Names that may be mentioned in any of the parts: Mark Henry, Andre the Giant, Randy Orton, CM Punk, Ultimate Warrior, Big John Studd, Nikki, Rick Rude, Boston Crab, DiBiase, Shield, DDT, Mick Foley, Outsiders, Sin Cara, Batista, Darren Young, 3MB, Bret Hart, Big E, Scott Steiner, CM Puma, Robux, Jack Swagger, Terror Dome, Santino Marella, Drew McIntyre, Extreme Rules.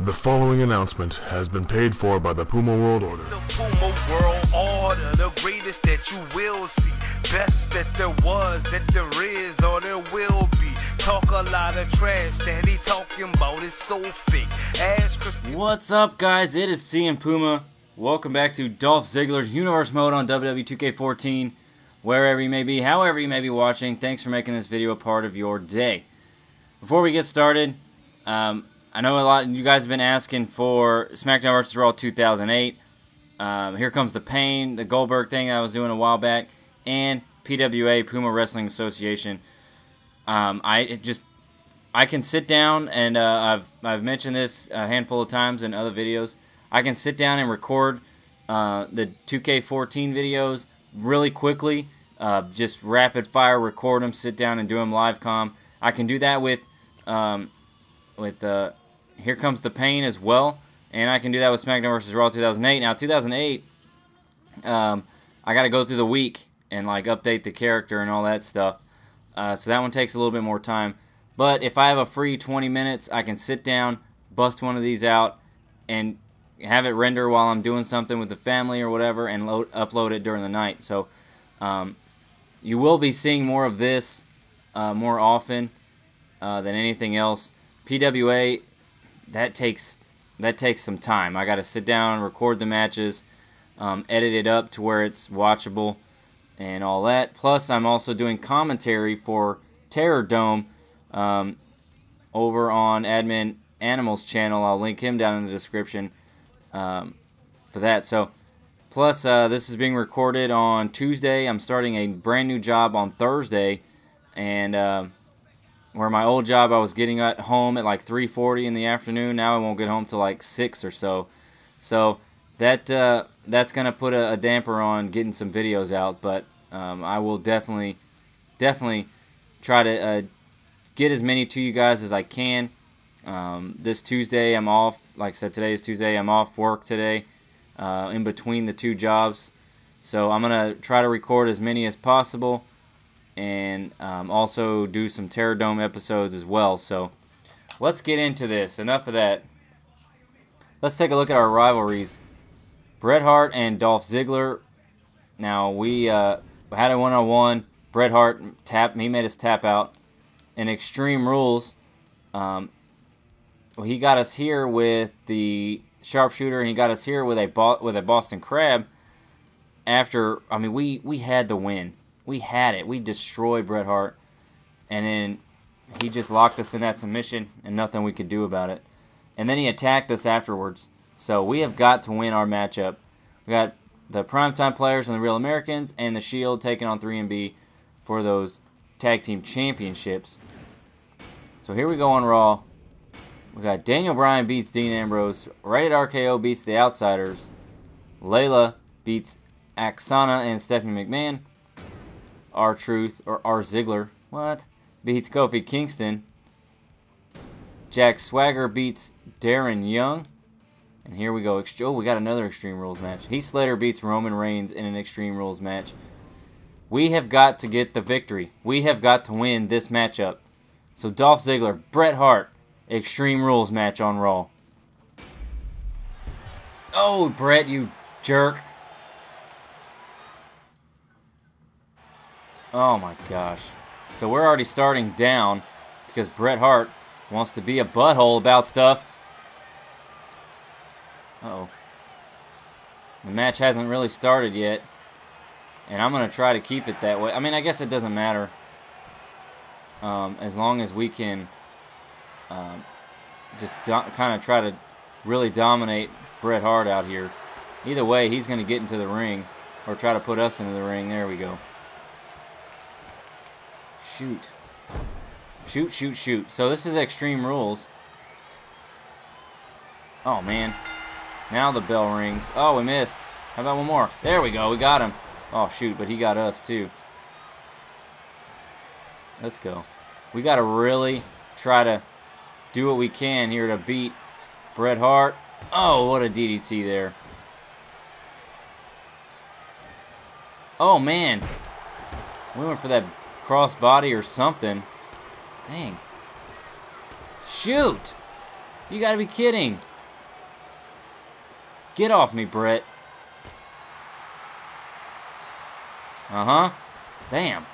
The following announcement has been paid for by the Puma World Order. The Puma World Order, the greatest that you will see, best that there was, that there is, or there will be. Talk a lot of trash that he talking about is so fake. Ask Christian. What's up, guys? It is CM Puma. Welcome back to Dolph Ziggler's Universe Mode on WWE 2K14. Wherever you may be, however you may be watching, thanks for making this video a part of your day. Before we get started, I know a lot of you guys have been asking for SmackDown vs Raw 2008, Here Comes the Pain, the Goldberg thing I was doing a while back, and PWA, Puma Wrestling Association. I can sit down, and I've mentioned this a handful of times in other videos, I can sit down and record the 2K14 videos really quickly, just rapid fire record them, sit down and do them live comm. I can do that with Here Comes the Pain as well, and I can do that with SmackDown vs Raw 2008. Now 2008, I gotta go through the week and like update the character and all that stuff, so that one takes a little bit more time. But if I have a free 20 minutes, I can sit down, bust one of these out, and have it render while I'm doing something with the family or whatever, and upload it during the night. So you will be seeing more of this more often than anything else. PWA, that takes some time. I got to sit down and record the matches, edit it up to where it's watchable and all that. Plus, I'm also doing commentary for Terror Dome over on Admin Animal's channel. I'll link him down in the description for that. So, plus, this is being recorded on Tuesday. I'm starting a brand new job on Thursday, and where my old job, I was getting at home at like 3:40 in the afternoon. Now I won't get home till like 6 or so. So that's gonna put a damper on getting some videos out. But I will definitely try to get as many to you guys as I can. This Tuesday I'm off. Like I said, today is Tuesday. I'm off work today, in between the two jobs. So I'm gonna try to record as many as possible, and also do some Terror Dome episodes as well. So let's get into this. Enough of that. Let's take a look at our rivalries. Bret Hart and Dolph Ziggler. Now, we had a one-on-one. Bret Hart he made us tap out. In Extreme Rules, he got us here with the Sharpshooter, and he got us here with a Boston Crab. After, I mean, we had the win. We had it. We destroyed Bret Hart. And then he just locked us in that submission, and nothing we could do about it. And then he attacked us afterwards. So we have got to win our matchup. We got the Primetime Players and the Real Americans and the Shield taking on 3MB for those tag team championships. So here we go on Raw. We got Daniel Bryan beats Dean Ambrose. Rated RKO beats the Outsiders. Layla beats Aksana and Stephanie McMahon. R-Truth, or R-Ziggler, what? Beats Kofi Kingston. Jack Swagger beats Darren Young. And here we go. Oh, we got another Extreme Rules match. Heath Slater beats Roman Reigns in an Extreme Rules match. We have got to get the victory. We have got to win this matchup. So Dolph Ziggler, Bret Hart, Extreme Rules match on Raw. Oh, Bret, you jerk. Oh my gosh. So we're already starting down because Bret Hart wants to be a butthole about stuff. Uh-oh. The match hasn't really started yet, and I'm going to try to keep it that way. I mean, I guess it doesn't matter, as long as we can just kind of try to really dominate Bret Hart out here. Either way, he's going to get into the ring or try to put us into the ring. There we go. Shoot. Shoot, shoot, shoot. So this is Extreme Rules. Oh, man. Now the bell rings. Oh, we missed. How about one more? There we go. We got him. Oh, shoot, but he got us, too. Let's go. We got to really try to do what we can here to beat Bret Hart. Oh, what a DDT there. Oh, man. We went for that crossbody or something. Dang. Shoot! You gotta be kidding. Get off me, Bret. Uh-huh. Damn.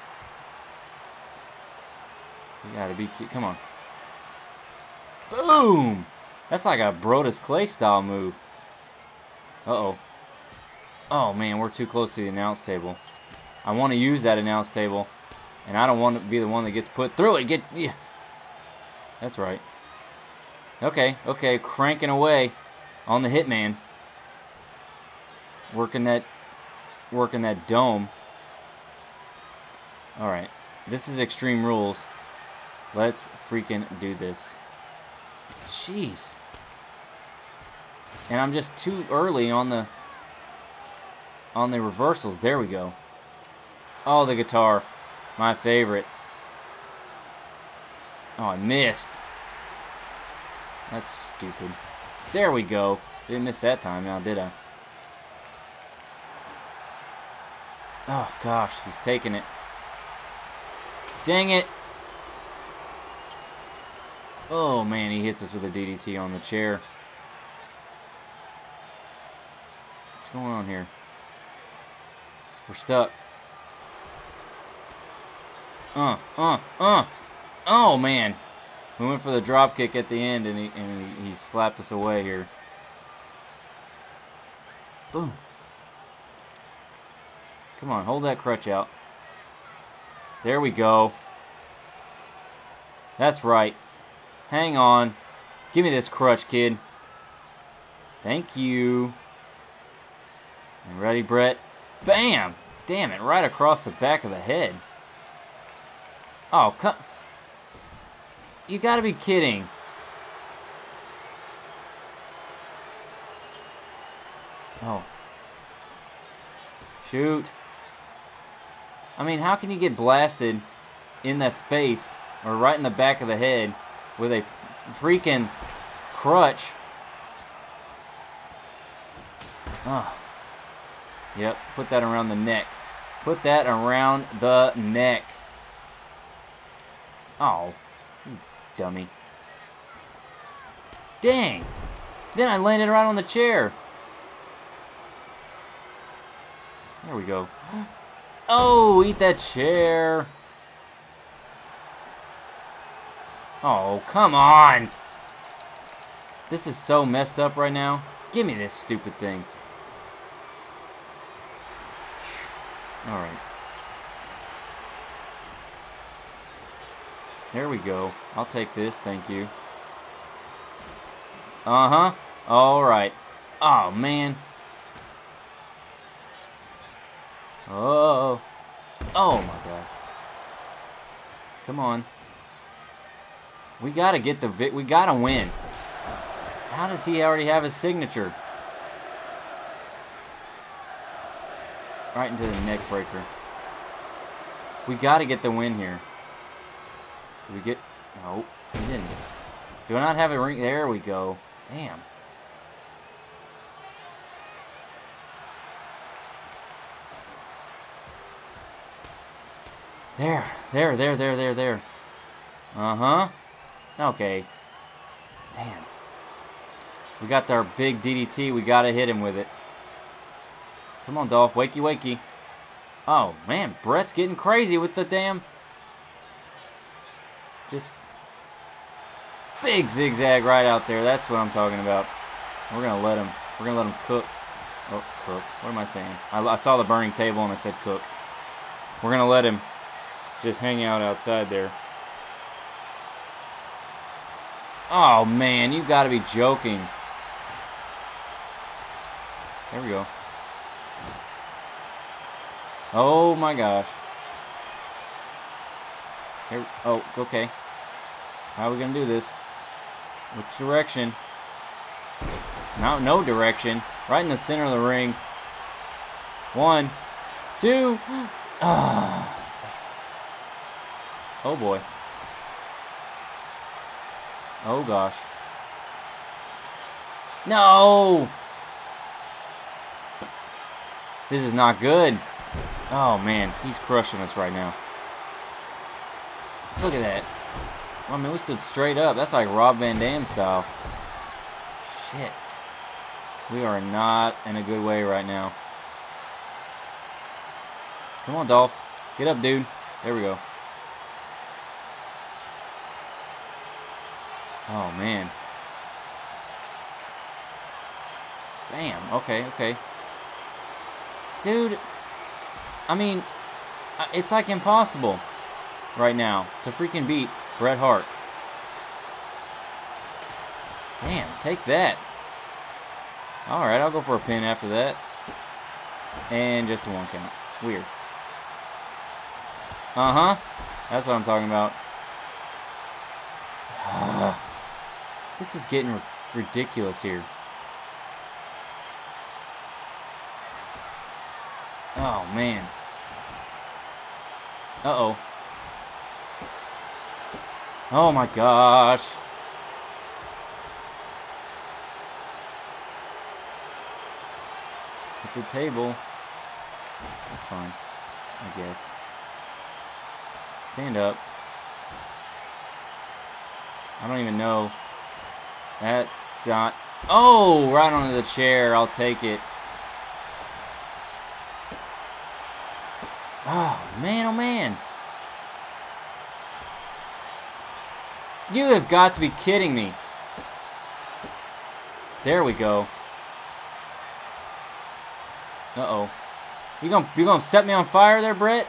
You gotta be... Come on. Boom! That's like a Brodus Clay style move. Uh-oh. Oh, man, we're too close to the announce table. I want to use that announce table, and I don't want to be the one that gets put through it. Yeah. That's right. Okay, okay, cranking away on the Hitman. Working that dome. All right, this is Extreme Rules. Let's freaking do this. Jeez. And I'm just too early on the reversals. There we go. Oh, the guitar. My favorite. Oh, I missed. That's stupid. There we go. Didn't miss that time now, did I? Oh, gosh. He's taking it. Dang it. Oh, man. He hits us with a DDT on the chair. What's going on here? We're stuck. Oh, man. We went for the drop kick at the end, and he slapped us away here. Boom. Come on, hold that crutch out. There we go. That's right. Hang on. Give me this crutch, kid. Thank you. And ready, Bret? Bam! Damn it, right across the back of the head. Oh, come. You gotta be kidding. Oh. Shoot. I mean, how can you get blasted in the face or right in the back of the head with a freaking crutch? Oh. Yep, put that around the neck. Put that around the neck. Oh, you dummy. Dang. Then I landed right on the chair. There we go. Oh, eat that chair. Oh, come on. This is so messed up right now. Give me this stupid thing. All right. There we go. I'll take this, thank you. Uh-huh. All right. Oh, man. Oh. Oh, my gosh. Come on. We got to get the we got to win. How does he already have his signature? Right into the neck breaker. We got to get the win here. Did we get... No, we didn't. Do I not have a ring? There we go. Damn. There. Uh-huh. Okay. Damn. We got our big DDT. We got to hit him with it. Come on, Dolph. Wakey, wakey. Oh, man. Bret's getting crazy with the damn... Just big zigzag right out there. That's what I'm talking about. We're gonna let him. We're gonna let him cook. Oh, cook. What am I saying? I saw the burning table and I said cook. We're gonna let him just hang out outside there. Oh man, you gotta be joking. There we go. Oh my gosh. Here, oh, okay. How are we gonna do this? Which direction? No direction. Right in the center of the ring. 1, 2. Ah, damn it. Oh boy. Oh gosh. No. This is not good. Oh man, he's crushing us right now. Look at that. I mean, we stood straight up. That's like Rob Van Dam style. Shit. We are not in a good way right now. Come on, Dolph. Get up, dude. There we go. Oh, man. Damn. Okay, okay. Dude. I mean, it's like impossible right now to freaking beat Bret Hart. Damn, take that. Alright, I'll go for a pin after that. And just a one count. Weird. Uh-huh. That's what I'm talking about. This is getting ridiculous here. Oh, man. Uh-oh. Oh, my gosh. Hit the table. That's fine, I guess. Stand up. I don't even know. That's not... Oh! Right onto the chair. I'll take it. Oh, man. Oh, man. You have got to be kidding me. There we go. Uh-oh. You gonna set me on fire there, Bret?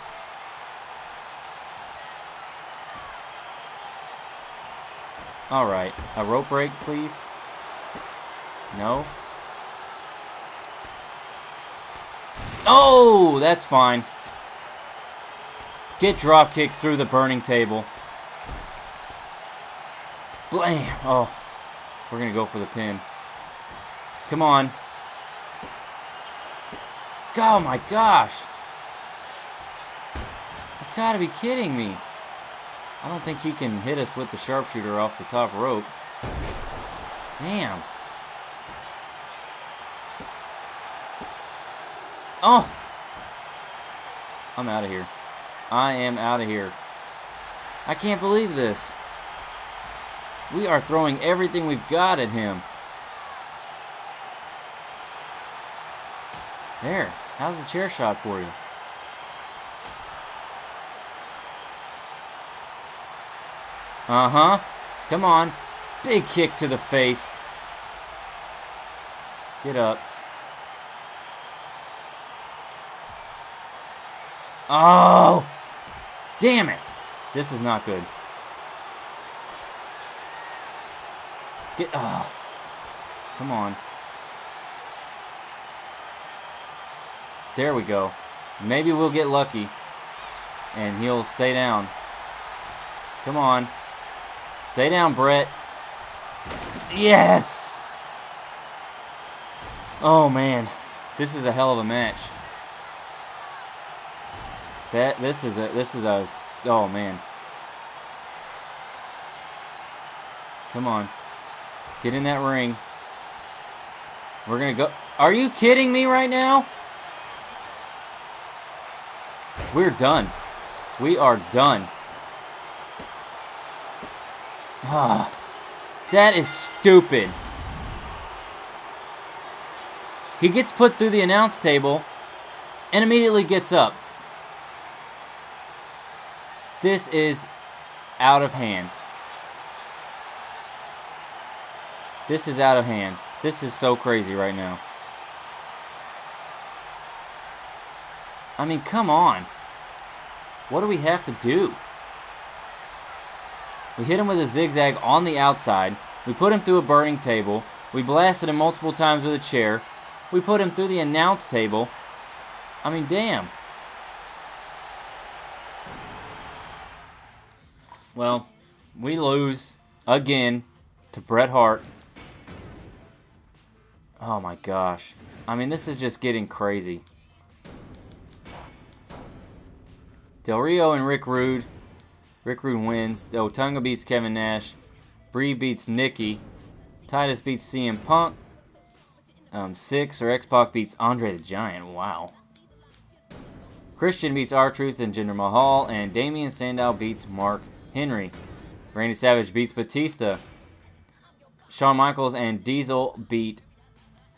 Alright, a rope break, please. No. Oh, that's fine. Get drop kicked through the burning table. Blam! Oh, we're gonna go for the pin. Come on. Oh my gosh! You gotta be kidding me. I don't think he can hit us with the sharpshooter off the top rope. Damn. Oh! I'm out of here. I am out of here. I can't believe this. We are throwing everything we've got at him. There. How's the chair shot for you? Uh-huh. Come on. Big kick to the face. Get up. Oh! Damn it. This is not good. Get... Oh. Come on. There we go. Maybe we'll get lucky. And he'll stay down. Come on. Stay down, Bret. Yes! Oh, man. This is a hell of a match. This is a, oh, man. Come on. Get in that ring. We're gonna go, are you kidding me right now? We're done. We are done. Ah, that is stupid. He gets put through the announce table and immediately gets up. This is out of hand. This is out of hand. This is so crazy right now. I mean, come on. What do we have to do? We hit him with a zigzag on the outside. We put him through a burning table. We blasted him multiple times with a chair. We put him through the announce table. I mean, damn. Well, we lose again to Bret Hart. Oh my gosh. I mean, this is just getting crazy. Del Rio and Rick Rude. Rick Rude wins. Otunga beats Kevin Nash. Bree beats Nikki. Titus beats CM Punk. Six or X-Pac beats Andre the Giant. Wow. Christian beats R-Truth and Jinder Mahal. And Damian Sandow beats Mark Henry. Randy Savage beats Batista. Shawn Michaels and Diesel beat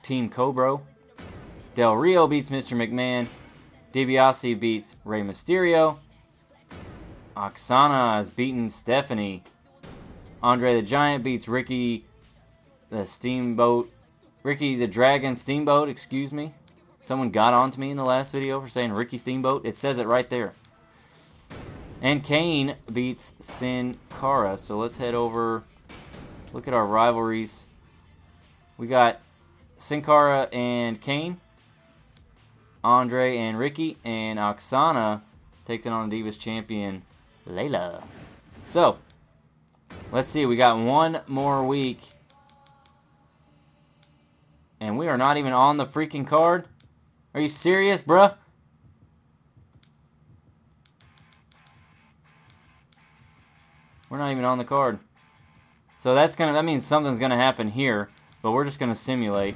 Team Cobra. Del Rio beats Mr. McMahon. DiBiase beats Rey Mysterio. Aksana has beaten Stephanie. Andre the Giant beats Ricky the Dragon Steamboat, excuse me. Someone got onto me in the last video for saying Ricky Steamboat. It says it right there. And Kane beats Sin Cara. So let's head over, look at our rivalries. We got Sin Cara and Kane. Andre and Ricky, and Aksana taking on Divas champion Layla. So let's see, we got one more week. And we are not even on the freaking card. Are you serious, bruh? We're not even on the card. So that's gonna, that means something's gonna happen here, but we're just gonna simulate.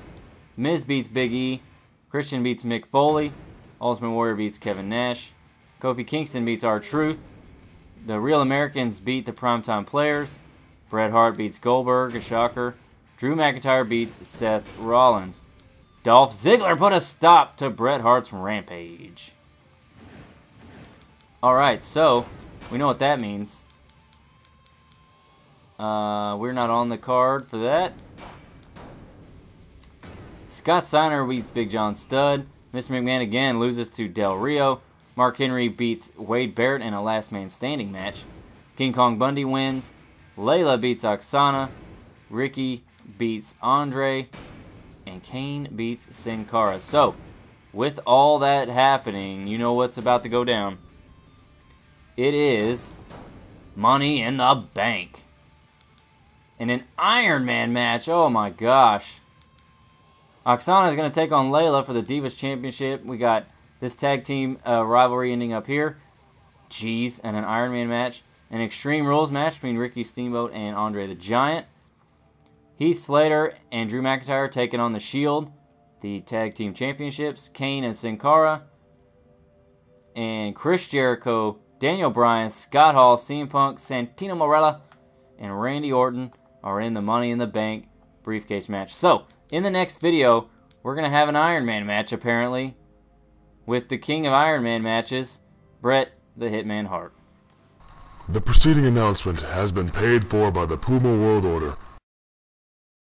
Miz beats Big E. Christian beats Mick Foley. Ultimate Warrior beats Kevin Nash. Kofi Kingston beats R-Truth. The Real Americans beat the Primetime Players. Bret Hart beats Goldberg, a shocker. Drew McIntyre beats Seth Rollins. Dolph Ziggler put a stop to Bret Hart's Rampage. Alright, so we know what that means. We're not on the card for that. Scott Steiner beats Big John Studd. Mr. McMahon again loses to Del Rio. Mark Henry beats Wade Barrett in a last man standing match. King Kong Bundy wins. Layla beats Aksana. Ricky beats Andre. And Kane beats Sin Cara. So, with all that happening, you know what's about to go down. It is Money in the Bank. In an Iron Man match. Oh my gosh. Aksana is going to take on Layla for the Divas Championship. We got this tag team rivalry ending up here. Jeez, and an Iron Man match. An Extreme Rules match between Ricky Steamboat and Andre the Giant. Heath Slater and Drew McIntyre taking on the Shield, the tag team championships. Kane and Sin Cara. And Chris Jericho, Daniel Bryan, Scott Hall, CM Punk, Santino Marella, and Randy Orton are in the Money in the Bank briefcase match. So, in the next video, we're going to have an Iron Man match, apparently, with the King of Iron Man matches, Bret the Hitman Hart. The preceding announcement has been paid for by the Puma World Order.